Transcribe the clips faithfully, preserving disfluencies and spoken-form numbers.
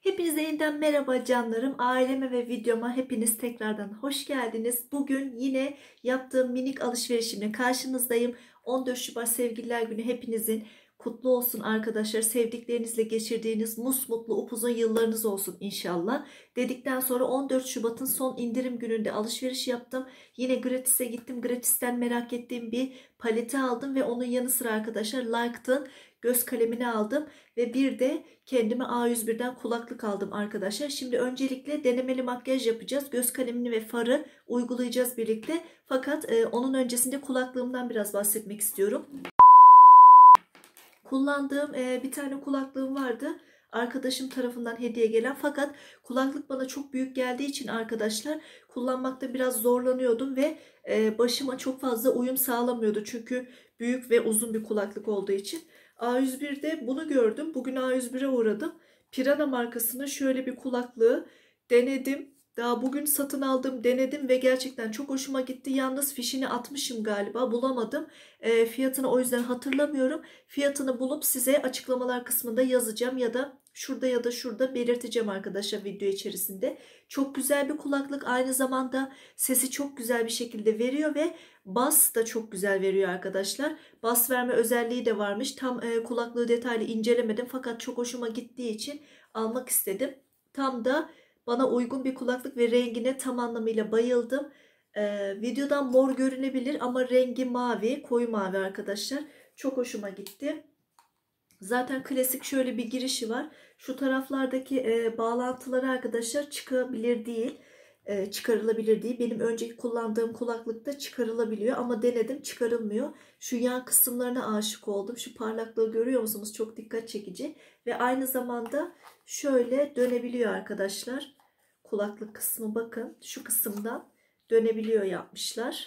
Hepinize yeniden merhaba canlarım. Aileme ve videoma hepiniz tekrardan hoş geldiniz. Bugün yine yaptığım minik alışverişimle karşınızdayım. on dört Şubat Sevgililer Günü hepinizin kutlu olsun arkadaşlar. Sevdiklerinizle geçirdiğiniz musmutlu upuzun yıllarınız olsun inşallah. Dedikten sonra on dört Şubat'ın son indirim gününde alışveriş yaptım. Yine Gratis'e gittim. Gratis'ten merak ettiğim bir paleti aldım ve onun yanı sıra arkadaşlar Lyked'ın göz kalemini aldım ve bir de kendime A yüz bir'den kulaklık aldım arkadaşlar. Şimdi öncelikle denemeli makyaj yapacağız. Göz kalemini ve farı uygulayacağız birlikte. Fakat e, onun öncesinde kulaklığımdan biraz bahsetmek istiyorum. Kullandığım e, bir tane kulaklığım vardı. Arkadaşım tarafından hediye gelen, fakat kulaklık bana çok büyük geldiği için arkadaşlar kullanmakta biraz zorlanıyordum ve e, başıma çok fazla uyum sağlamıyordu. Çünkü büyük ve uzun bir kulaklık olduğu için. A yüz bir'de bunu gördüm. Bugün A yüz bir'e uğradım. Piranha markasının şöyle bir kulaklığı denedim. Daha bugün satın aldım, denedim ve gerçekten çok hoşuma gitti. Yalnız fişini atmışım galiba, bulamadım. E, fiyatını o yüzden hatırlamıyorum. Fiyatını bulup size açıklamalar kısmında yazacağım ya da şurada ya da şurada belirteceğim arkadaşlar video içerisinde. Çok güzel bir kulaklık, aynı zamanda sesi çok güzel bir şekilde veriyor ve bas da çok güzel veriyor arkadaşlar. Bas verme özelliği de varmış. Tam e, kulaklığı detaylı incelemedim fakat çok hoşuma gittiği için almak istedim. Tam da bana uygun bir kulaklık ve rengine tam anlamıyla bayıldım. Ee, videodan mor görünebilir ama rengi mavi, koyu mavi arkadaşlar. Çok hoşuma gitti. Zaten klasik şöyle bir girişi var. Şu taraflardaki e, bağlantıları arkadaşlar çıkabilir değil, e, çıkarılabilir değil. Benim önceki kullandığım kulaklıkta çıkarılabiliyor ama denedim, çıkarılmıyor. Şu yan kısımlarına aşık oldum. Şu parlaklığı görüyor musunuz? Çok dikkat çekici. Ve aynı zamanda şöyle dönebiliyor arkadaşlar. Kulaklık kısmı, bakın şu kısımdan dönebiliyor yapmışlar.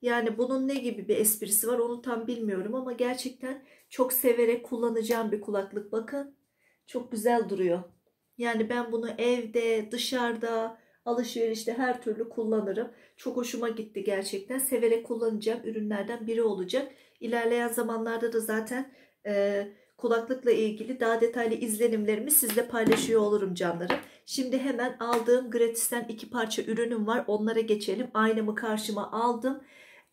Yani bunun ne gibi bir esprisi var onu tam bilmiyorum ama gerçekten çok severek kullanacağım bir kulaklık. Bakın çok güzel duruyor. Yani ben bunu evde, dışarıda, alışverişte her türlü kullanırım. Çok hoşuma gitti gerçekten. Severek kullanacağım ürünlerden biri olacak. İlerleyen zamanlarda da zaten e, kulaklıkla ilgili daha detaylı izlenimlerimi sizle paylaşıyor olurum canlarım. Şimdi hemen aldığım Gratis'ten iki parça ürünüm var. Onlara geçelim. Aynamı karşıma aldım.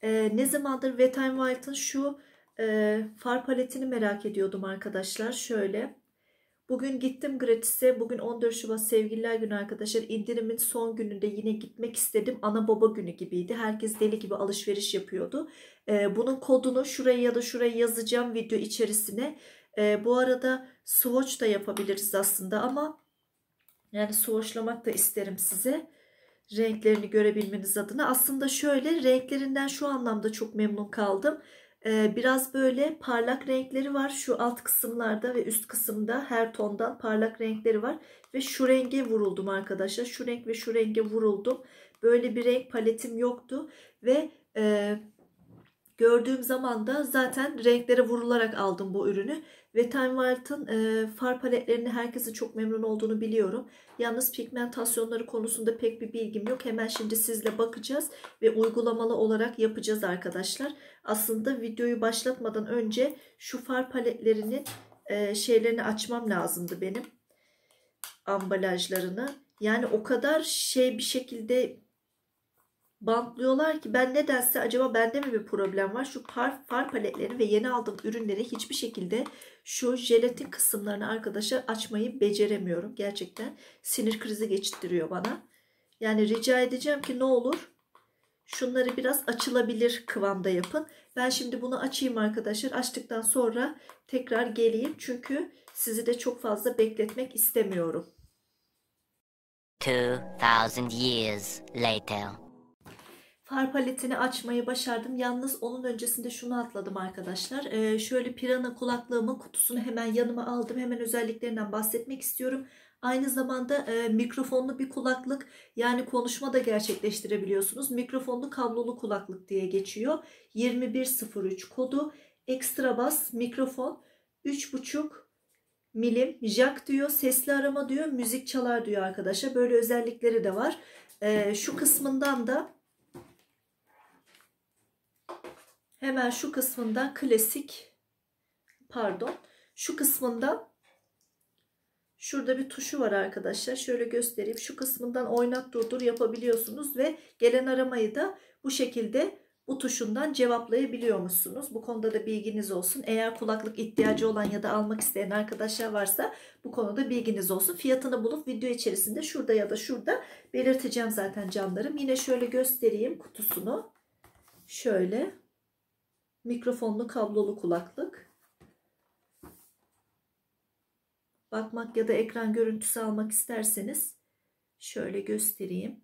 Ee, ne zamandır Wet n Wild'ın şu e, far paletini merak ediyordum arkadaşlar. Şöyle. Bugün gittim Gratis'e. Bugün on dört Şubat Sevgililer Günü arkadaşlar. İndirimin son gününde yine gitmek istedim. Ana baba günü gibiydi. Herkes deli gibi alışveriş yapıyordu. Ee, bunun kodunu şuraya ya da şuraya yazacağım video içerisine. Ee, bu arada swatch da yapabiliriz aslında ama yani swatchlamak da isterim size. Renklerini görebilmeniz adına. Aslında şöyle renklerinden şu anlamda çok memnun kaldım. Ee, biraz böyle parlak renkleri var. Şu alt kısımlarda ve üst kısımda her tondan parlak renkleri var. Ve şu renge vuruldum arkadaşlar. Şu renk ve şu renge vuruldum. Böyle bir renk paletim yoktu. Ve e, gördüğüm zaman da zaten renklere vurularak aldım bu ürünü. Wet n Wild'ın e, far paletlerini herkesin çok memnun olduğunu biliyorum. Yalnız pigmentasyonları konusunda pek bir bilgim yok. Hemen şimdi sizle bakacağız ve uygulamalı olarak yapacağız arkadaşlar. Aslında videoyu başlatmadan önce şu far paletlerinin e, şeylerini açmam lazımdı benim. Ambalajlarını. Yani o kadar şey bir şekilde bantlıyorlar ki ben nedense, acaba bende mi bir problem var? Şu far, far paletleri ve yeni aldığım ürünleri hiçbir şekilde şu jelatin kısımlarını arkadaşlar açmayı beceremiyorum. Gerçekten sinir krizi geçirtiyor bana. Yani rica edeceğim ki ne olur şunları biraz açılabilir kıvamda yapın. Ben şimdi bunu açayım arkadaşlar. Açtıktan sonra tekrar geleyim. Çünkü sizi de çok fazla bekletmek istemiyorum. iki bin yıl later. Far paletini açmayı başardım. Yalnız onun öncesinde şunu atladım arkadaşlar. Ee, şöyle Piranha kulaklığımın kutusunu hemen yanıma aldım. Hemen özelliklerinden bahsetmek istiyorum. Aynı zamanda e, mikrofonlu bir kulaklık. Yani konuşma da gerçekleştirebiliyorsunuz. Mikrofonlu kablolu kulaklık diye geçiyor. iki bin yüz üç kodu. Ekstra bas, mikrofon, üç buçuk milim, jack diyor, sesli arama diyor, müzik çalar diyor arkadaşlar. Böyle özellikleri de var. E, şu kısmından da Hemen şu kısmında klasik, pardon, şu kısmında Şurada bir tuşu var arkadaşlar. Şöyle göstereyim. Şu kısmından oynat durdur yapabiliyorsunuz ve gelen aramayı da bu şekilde bu tuşundan cevaplayabiliyor musunuz? Bu konuda da bilginiz olsun. Eğer kulaklık ihtiyacı olan ya da almak isteyen arkadaşlar varsa bu konuda bilginiz olsun. Fiyatını bulup video içerisinde şurada ya da şurada belirteceğim zaten canlarım. Yine şöyle göstereyim kutusunu. Şöyle mikrofonlu kablolu kulaklık. Bakmak ya da ekran görüntüsü almak isterseniz şöyle göstereyim.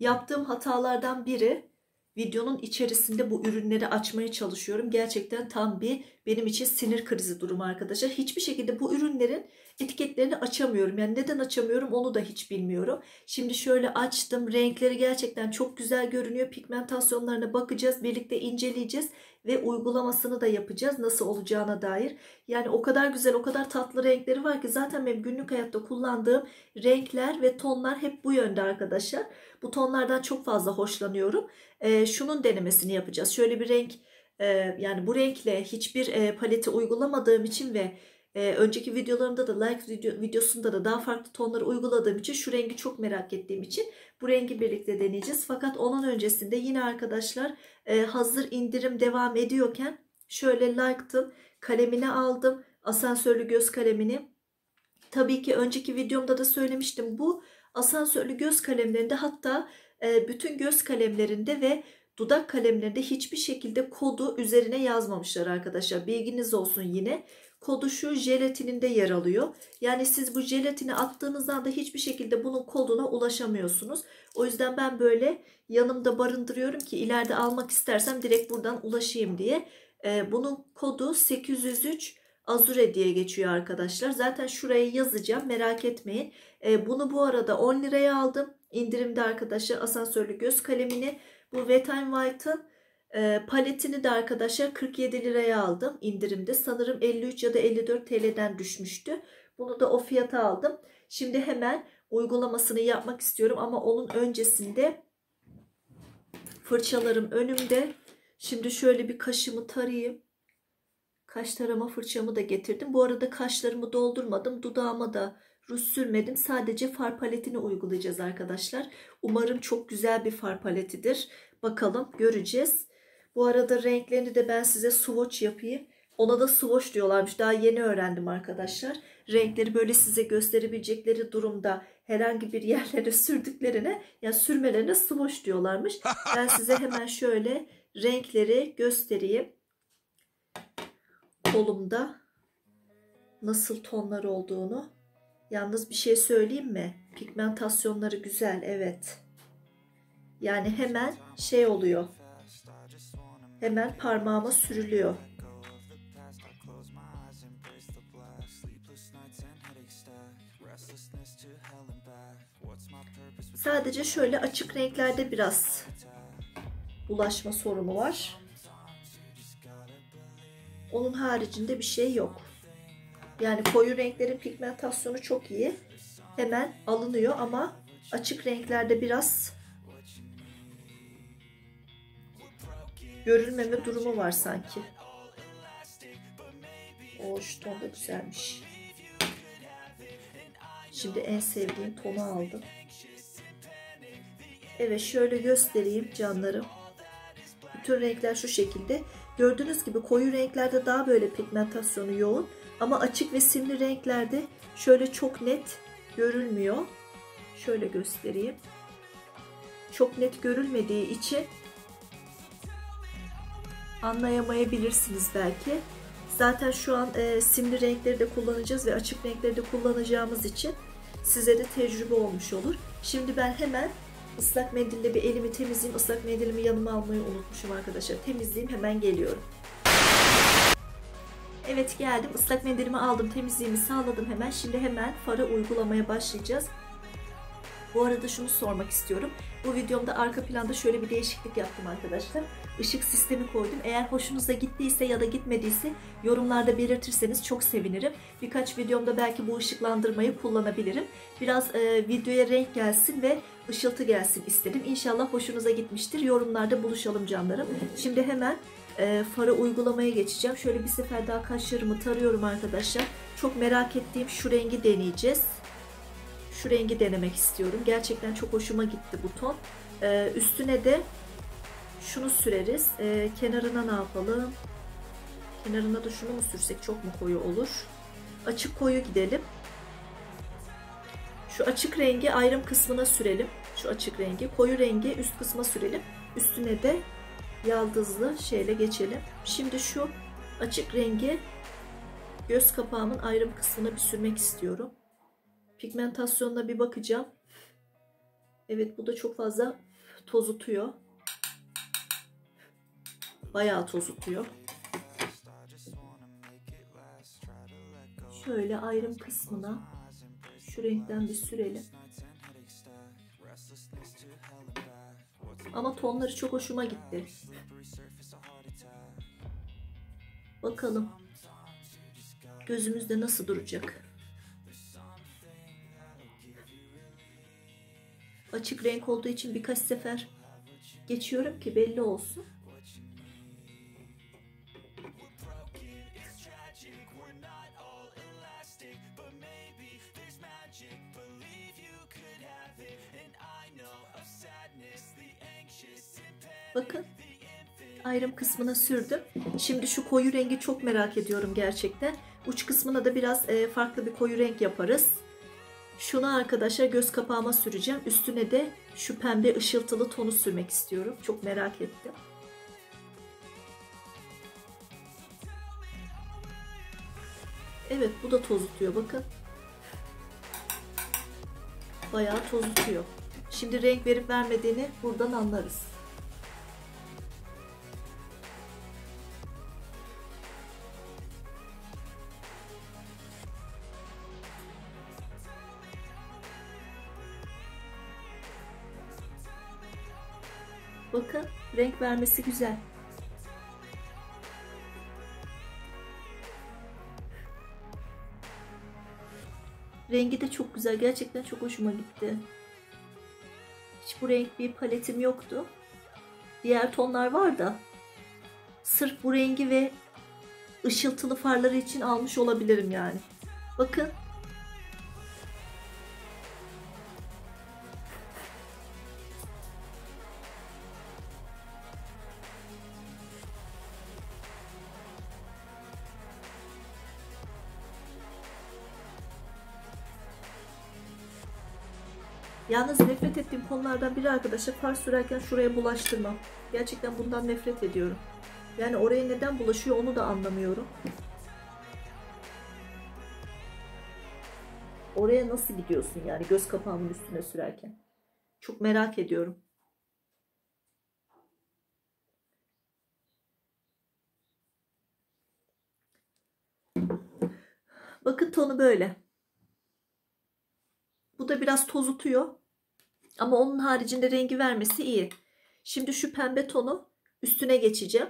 Yaptığım hatalardan biri, videonun içerisinde bu ürünleri açmaya çalışıyorum. Gerçekten tam bir benim için sinir krizi durumu arkadaşlar. Hiçbir şekilde bu ürünlerin etiketlerini açamıyorum. Yani neden açamıyorum onu da hiç bilmiyorum. Şimdi şöyle açtım. Renkleri gerçekten çok güzel görünüyor. Pigmentasyonlarına bakacağız. Birlikte inceleyeceğiz. Ve uygulamasını da yapacağız. Nasıl olacağına dair. Yani o kadar güzel, o kadar tatlı renkleri var ki. Zaten benim günlük hayatta kullandığım renkler ve tonlar hep bu yönde arkadaşlar. Bu tonlardan çok fazla hoşlanıyorum. Ee, şunun denemesini yapacağız. Şöyle bir renk, e, yani bu renkle hiçbir e, paleti uygulamadığım için ve Ee, önceki videolarımda da like video, videosunda da daha farklı tonları uyguladığım için şu rengi çok merak ettiğim için bu rengi birlikte deneyeceğiz. Fakat onun öncesinde yine arkadaşlar e, hazır indirim devam ediyorken şöyle Lyked'ın kalemini aldım. Asansörlü göz kalemini. Tabii ki önceki videomda da söylemiştim. Bu asansörlü göz kalemlerinde hatta e, bütün göz kalemlerinde ve dudak kalemlerinde hiçbir şekilde kodu üzerine yazmamışlar arkadaşlar. Bilginiz olsun yine. Kodu şu jelatininde yer alıyor. Yani siz bu jelatini attığınız anda hiçbir şekilde bunun koduna ulaşamıyorsunuz. O yüzden ben böyle yanımda barındırıyorum ki ileride almak istersem direkt buradan ulaşayım diye. Ee, bunun kodu sekiz yüz üç Azure diye geçiyor arkadaşlar. Zaten şuraya yazacağım, merak etmeyin. Ee, bunu bu arada on liraya aldım. İndirimde arkadaşlar asansörlü göz kalemini. Bu Wet n Wild'ın e, paletini de arkadaşlar kırk yedi liraya aldım indirimde. Sanırım elli üç ya da elli dört T L'den düşmüştü. Bunu da o fiyata aldım. Şimdi hemen uygulamasını yapmak istiyorum ama onun öncesinde fırçalarım önümde. Şimdi şöyle bir kaşımı tarayayım. Kaş tarama fırçamı da getirdim. Bu arada kaşlarımı doldurmadım. Dudağıma da ruj sürmedim. Sadece far paletini uygulayacağız arkadaşlar. Umarım çok güzel bir far paletidir. Bakalım, göreceğiz. Bu arada renklerini de ben size swatch yapayım. Ona da swatch diyorlarmış. Daha yeni öğrendim arkadaşlar. Renkleri böyle size gösterebilecekleri durumda herhangi bir yerlere sürdüklerine, yani sürmelerine swatch diyorlarmış. Ben size hemen şöyle renkleri göstereyim. Kolumda nasıl tonlar olduğunu. Yalnız bir şey söyleyeyim mi? Pigmentasyonları güzel, evet. Yani hemen şey oluyor. Hemen parmağıma sürülüyor. Sadece şöyle açık renklerde biraz bulaşma sorunu var. Onun haricinde bir şey yok. Yani koyu renklerin pigmentasyonu çok iyi. Hemen alınıyor ama açık renklerde biraz görülmeme durumu var sanki. O şu ton da güzelmiş. Şimdi en sevdiğim tonu aldım. Evet, şöyle göstereyim canlarım. Bütün renkler şu şekilde. Gördüğünüz gibi koyu renklerde daha böyle pigmentasyonu yoğun. Ama açık ve simli renklerde şöyle çok net görülmüyor. Şöyle göstereyim. Çok net görülmediği için anlayamayabilirsiniz belki. Zaten şu an e, simli renkleri de kullanacağız ve açık renkleri de kullanacağımız için size de tecrübe olmuş olur. Şimdi ben hemen ıslak mendille bir elimi temizleyeyim. Islak mendilimi yanıma almayı unutmuşum arkadaşlar. Temizleyeyim, hemen geliyorum. Evet, geldim. Islak mendilimi aldım. Temizliğimi sağladım hemen. Şimdi hemen farı uygulamaya başlayacağız. Bu arada şunu sormak istiyorum. Bu videomda arka planda şöyle bir değişiklik yaptım arkadaşlar. Işık sistemi koydum. Eğer hoşunuza gittiyse ya da gitmediyse yorumlarda belirtirseniz çok sevinirim. Birkaç videomda belki bu ışıklandırmayı kullanabilirim. Biraz e, videoya renk gelsin ve ışıltı gelsin istedim. İnşallah hoşunuza gitmiştir. Yorumlarda buluşalım canlarım. Şimdi hemen e, fara uygulamaya geçeceğim. Şöyle bir sefer daha kaşlarımı tarıyorum arkadaşlar. Çok merak ettiğim şu rengi deneyeceğiz. Şu rengi denemek istiyorum. Gerçekten çok hoşuma gitti bu ton. E, üstüne de şunu süreriz. E, kenarına ne yapalım? Kenarına da şunu mu sürsek, çok mu koyu olur? Açık koyu gidelim. Şu açık rengi ayrım kısmına sürelim. Şu açık rengi, koyu rengi üst kısma sürelim. Üstüne de yaldızlı şeyle geçelim. Şimdi şu açık rengi göz kapağımın ayrım kısmına bir sürmek istiyorum. Pigmentasyonuna bir bakacağım. Evet, bu da çok fazla tozutuyor. Bayağı tozutuyor. Şöyle ayrım kısmına şu renkten bir sürelim. Ama tonları çok hoşuma gitti. Bakalım gözümüzde nasıl duracak. Açık renk olduğu için birkaç sefer geçiyorum ki belli olsun. Bakın, ayrım kısmına sürdüm. Şimdi şu koyu rengi çok merak ediyorum gerçekten. Uç kısmına da biraz farklı bir koyu renk yaparız. Şunu arkadaşlar göz kapağıma süreceğim. Üstüne de şu pembe ışıltılı tonu sürmek istiyorum. Çok merak ettim. Evet, bu da tozutuyor bakın. Bayağı tozutuyor. Şimdi renk verip vermediğini buradan anlarız. Bakın, renk vermesi güzel. Rengi de çok güzel. Gerçekten çok hoşuma gitti. Hiç bu renk bir paletim yoktu. Diğer tonlar var da sırf bu rengi ve ışıltılı farları için almış olabilirim yani. Bakın. Yalnız nefret ettiğim konulardan biri arkadaşlar, far sürerken şuraya bulaştırmam. Gerçekten bundan nefret ediyorum. Yani oraya neden bulaşıyor onu da anlamıyorum. Oraya nasıl gidiyorsun yani göz kapağımın üstüne sürerken? Çok merak ediyorum. Bakın, tonu böyle. Bu da biraz tozutuyor. Ama onun haricinde rengi vermesi iyi. Şimdi şu pembe tonu üstüne geçeceğim.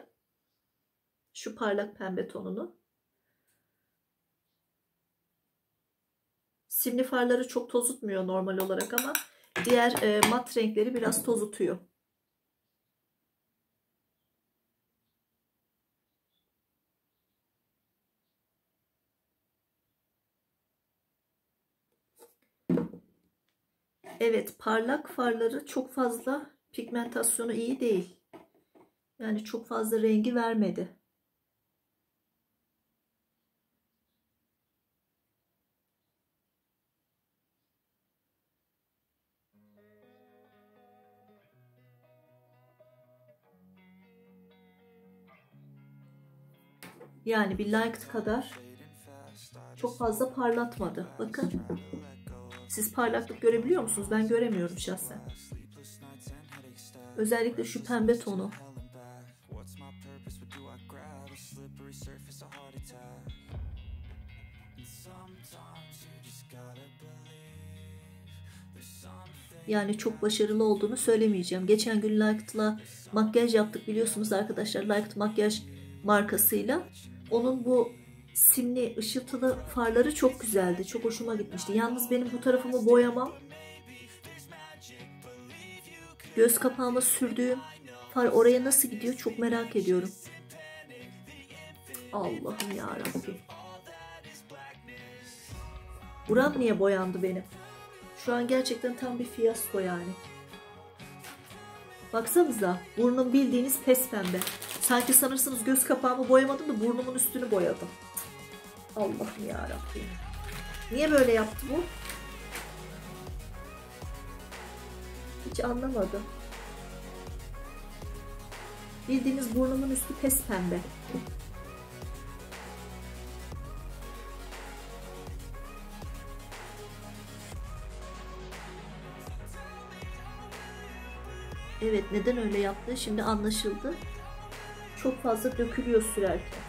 Şu parlak pembe tonunu. Simli farları çok tozutmuyor normal olarak ama diğer e, mat renkleri biraz tozutuyor. Evet, parlak farları çok fazla pigmentasyonu iyi değil. Yani çok fazla rengi vermedi. Yani bir Lyked kadar çok fazla parlatmadı. Bakın. Siz parlaklık görebiliyor musunuz? Ben göremiyorum şahsen. Özellikle şu pembe tonu. Yani çok başarılı olduğunu söylemeyeceğim. Geçen gün Lyked'la makyaj yaptık biliyorsunuz arkadaşlar. Lyked makyaj markasıyla. Onun bu simli, ışıltılı farları çok güzeldi. Çok hoşuma gitmişti. Yalnız benim bu tarafımı boyamam. Göz kapağıma sürdüğüm far oraya nasıl gidiyor çok merak ediyorum. Allah'ım yarabbim. Buram niye boyandı benim? Şu an gerçekten tam bir fiyasko yani. Baksanıza, burnum bildiğiniz pes pembe. Sanki sanırsınız göz kapağımı boyamadım da burnumun üstünü boyadım. Allah'ım yarabbim. Niye böyle yaptı bu? Hiç anlamadım. Bildiğiniz burnumun üstü pes pembe. Evet, neden öyle yaptı? Şimdi anlaşıldı. Çok fazla dökülüyor sürerken.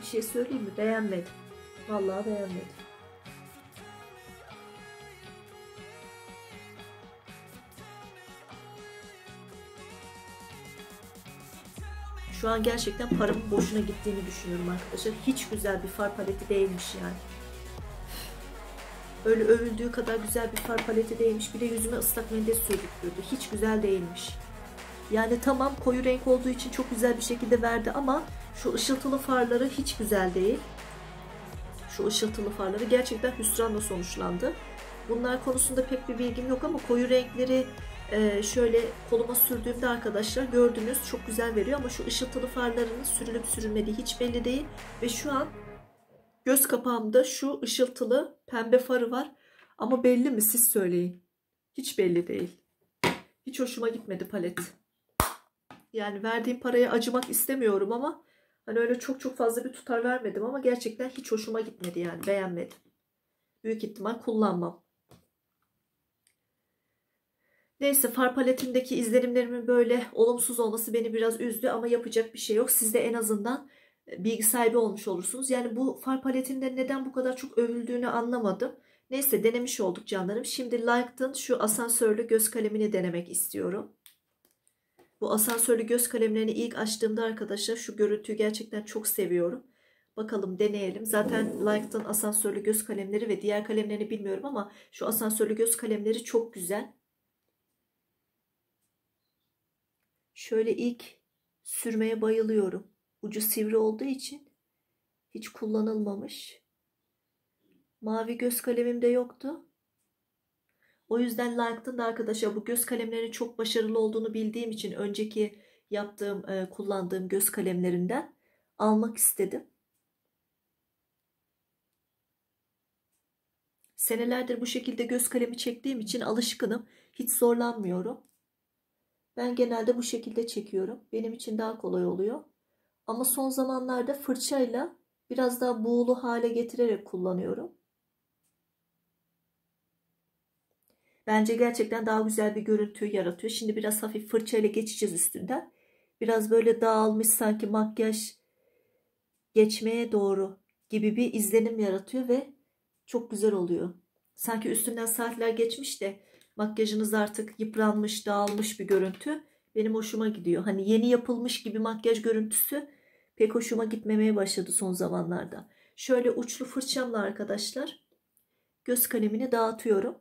Bir şey söyleyeyim mi? Beğenmedim. Vallahi beğenmedim. Şu an gerçekten paramın boşuna gittiğini düşünüyorum arkadaşlar. Hiç güzel bir far paleti değilmiş yani. Öyle övüldüğü kadar güzel bir far paleti değilmiş. Bir de yüzüme ıslak mendil sürdürdü. Hiç güzel değilmiş. Yani tamam, koyu renk olduğu için çok güzel bir şekilde verdi ama şu ışıltılı farları hiç güzel değil. Şu ışıltılı farları gerçekten hüsranla sonuçlandı. Bunlar konusunda pek bir bilgim yok ama koyu renkleri Ee, şöyle koluma sürdüğümde arkadaşlar gördünüz, çok güzel veriyor ama şu ışıltılı farlarının sürülüp sürülmediği hiç belli değil ve şu an göz kapağımda şu ışıltılı pembe farı var ama belli mi, siz söyleyin. Hiç belli değil. Hiç hoşuma gitmedi palet. Yani verdiğim paraya acımak istemiyorum ama hani öyle çok çok fazla bir tutar vermedim ama gerçekten hiç hoşuma gitmedi yani, beğenmedim. Büyük ihtimal kullanmam. Neyse, far paletimdeki izlenimlerimin böyle olumsuz olması beni biraz üzdü ama yapacak bir şey yok. Siz de en azından bilgi sahibi olmuş olursunuz. Yani bu far paletinde neden bu kadar çok övüldüğünü anlamadım. Neyse, denemiş olduk canlarım. Şimdi Lyked'ın şu asansörlü göz kalemini denemek istiyorum. Bu asansörlü göz kalemlerini ilk açtığımda arkadaşlar şu görüntüyü gerçekten çok seviyorum. Bakalım, deneyelim. Zaten Lyked'ın asansörlü göz kalemleri ve diğer kalemlerini bilmiyorum ama şu asansörlü göz kalemleri çok güzel. Şöyle ilk sürmeye bayılıyorum. Ucu sivri olduğu için hiç kullanılmamış. Mavi göz kalemim de yoktu. O yüzden Lyked'ın da arkadaşlar bu göz kalemlerinin çok başarılı olduğunu bildiğim için önceki yaptığım, e, kullandığım göz kalemlerinden almak istedim. Senelerdir bu şekilde göz kalemi çektiğim için alışkınım. Hiç zorlanmıyorum. Ben genelde bu şekilde çekiyorum. Benim için daha kolay oluyor. Ama son zamanlarda fırçayla biraz daha buğulu hale getirerek kullanıyorum. Bence gerçekten daha güzel bir görüntü yaratıyor. Şimdi biraz hafif fırçayla geçeceğiz üstünden. Biraz böyle dağılmış, sanki makyaj geçmeye doğru gibi bir izlenim yaratıyor ve çok güzel oluyor. Sanki üstünden saatler geçmiş de makyajınız artık yıpranmış, dağılmış bir görüntü. Benim hoşuma gidiyor. Hani yeni yapılmış gibi makyaj görüntüsü pek hoşuma gitmemeye başladı son zamanlarda. Şöyle uçlu fırçamla arkadaşlar göz kalemini dağıtıyorum.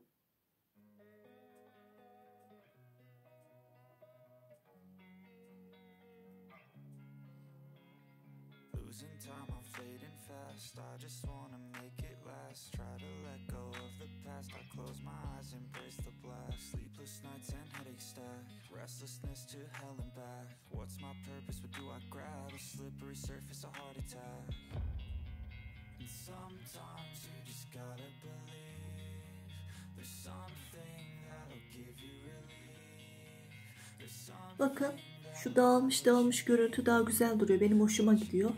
Bakın, şu dağılmış dağılmış görüntü daha güzel duruyor. Benim hoşuma gidiyor.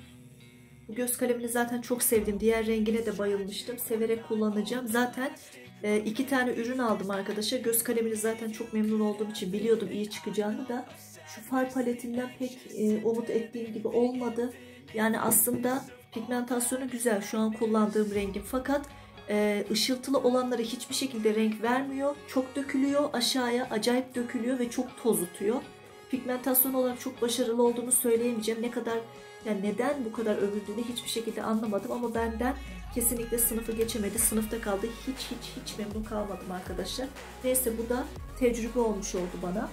Bu göz kalemini zaten çok sevdim. Diğer rengine de bayılmıştım. Severek kullanacağım. Zaten e, iki tane ürün aldım arkadaşlar. Göz kalemini zaten çok memnun olduğum için biliyordum iyi çıkacağını da. Şu far paletinden pek e, umut ettiğim gibi olmadı. Yani aslında pigmentasyonu güzel. Şu an kullandığım rengim. Fakat e, ışıltılı olanlara hiçbir şekilde renk vermiyor. Çok dökülüyor aşağıya. Acayip dökülüyor ve çok toz tutuyor. pigmentasyon olarak çok başarılı olduğumu söyleyemeyeceğim. Ne kadar, yani neden bu kadar övüldüğünü hiçbir şekilde anlamadım ama benden kesinlikle sınıfı geçemedi. Sınıfta kaldı. Hiç hiç hiç memnun kalmadım arkadaşlar. Neyse, bu da tecrübe olmuş oldu bana.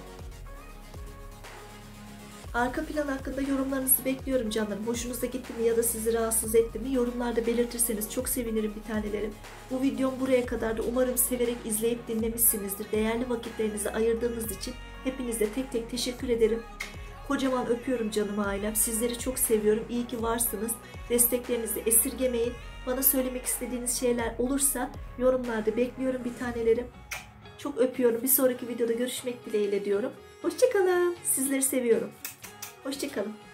Arka plan hakkında yorumlarınızı bekliyorum canlarım. Hoşunuza gitti mi ya da sizi rahatsız etti mi? Yorumlarda belirtirseniz çok sevinirim bir tanelerim. Bu videom buraya kadar da umarım severek izleyip dinlemişsinizdir. Değerli vakitlerinizi ayırdığınız için hepinize tek tek teşekkür ederim. Kocaman öpüyorum canım ailem. Sizleri çok seviyorum. İyi ki varsınız. Desteklerinizi esirgemeyin. Bana söylemek istediğiniz şeyler olursa yorumlarda bekliyorum bir tanelerim. Çok öpüyorum. Bir sonraki videoda görüşmek dileğiyle diyorum. Hoşça kalın. Sizleri seviyorum. Hoşça kalın.